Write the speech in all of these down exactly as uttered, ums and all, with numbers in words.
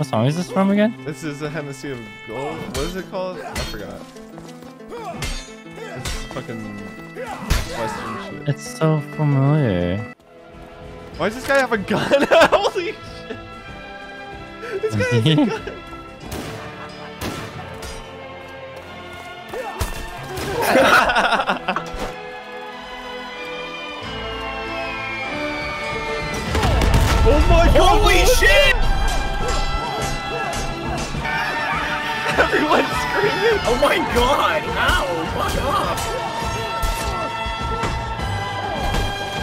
What song is this from again? This is The Ecstasy of Gold. What is it called? I forgot. It's fucking Western shit. It's so familiar. Why does this guy have a gun? Holy shit! This guy has a gun. Oh my god! Holy shit! Everyone's screaming! Oh my god! Ow! Fuck off!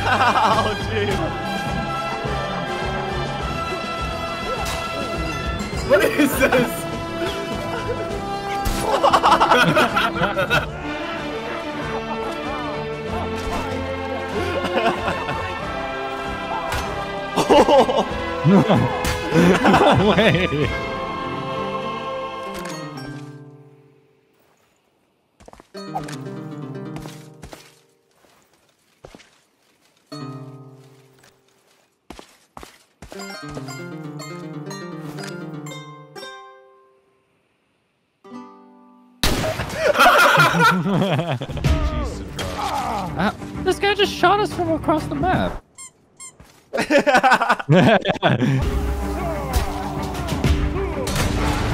Ow, dude! What is this? No, no way. uh, this guy just shot us from across the map.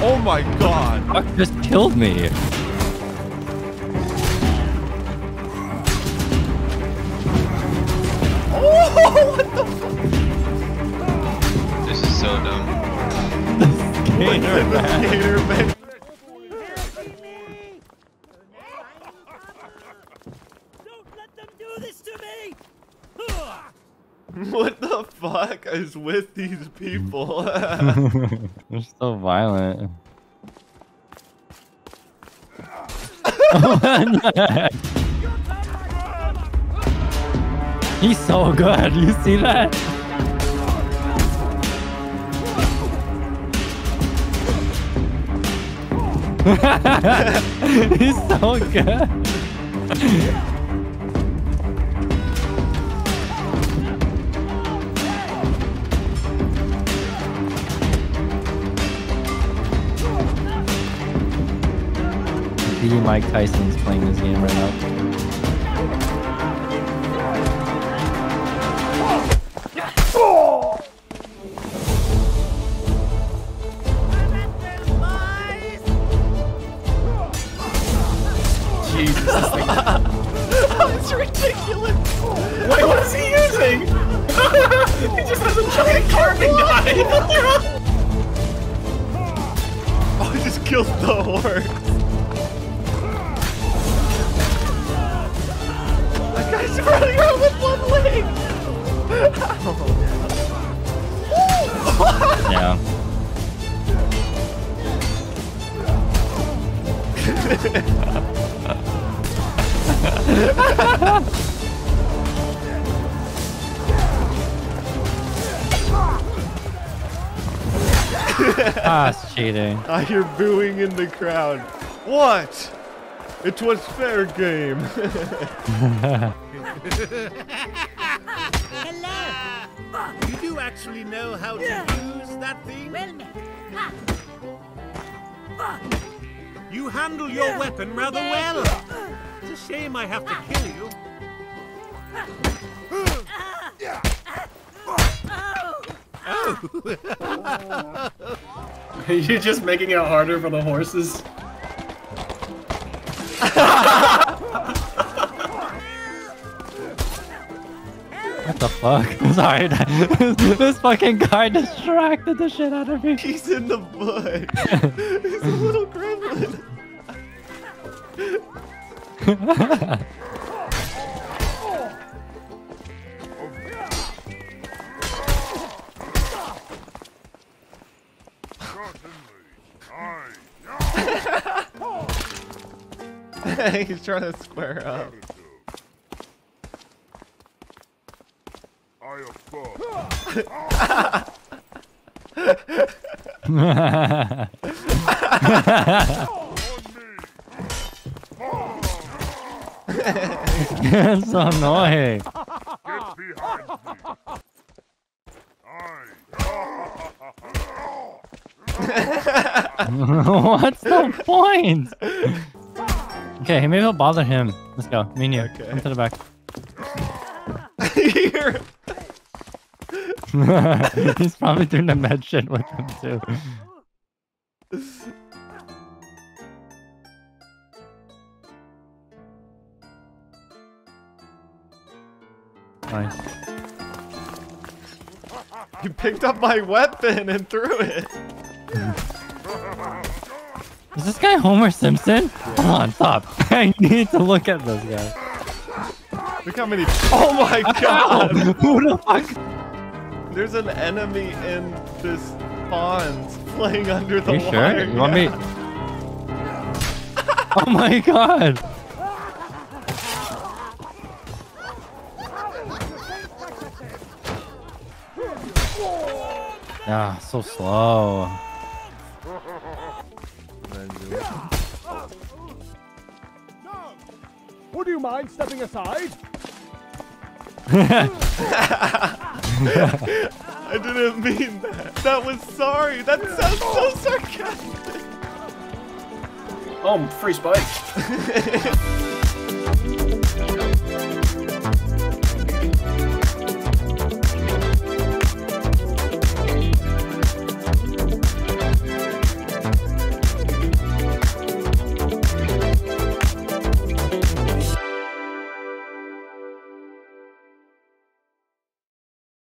Oh my god! What the fuck just killed me. Oh, what the fuck? This is so dumb. The skater man. The skater man. Don't let them do this to me! What the fuck is with these people? They're so violent. He's so good. You see that? He's so good. Mike Tyson's playing this game right now. Oh. Jesus, that's ridiculous. Wait, what is he using? He just has a giant carving knife. Oh, he just killed the horse. He's running around with one leg! Yeah. Ah, it's cheating. I hear booing in the crowd. What? It was fair game. Hello. You do actually know how to use that thing? Well, you handle your weapon rather well. It's a shame I have to kill you. Oh. You're just making it harder for the horses. What the fuck? I'm sorry. This fucking guy distracted the shit out of me. He's in the bush. He's a little gremlin. He's trying to square up. That's so annoying. Get behind me. What's the point? Okay, maybe I'll bother him. Let's go. Me and you. Okay. Come to the back. He's probably doing the med shit with him too. Nice. You picked up my weapon and threw it. Is this guy Homer Simpson? Yeah. Come on, stop. I need to look at this guy. Look how many. Oh my god! Ow! Who the fuck? There's an enemy in this pond playing under the Are you water. Sure? You yeah. want me? Oh my god! Ah, so slow. Would you mind stepping aside? I didn't mean that. That was sorry. That sounds so sarcastic. Oh, free spike.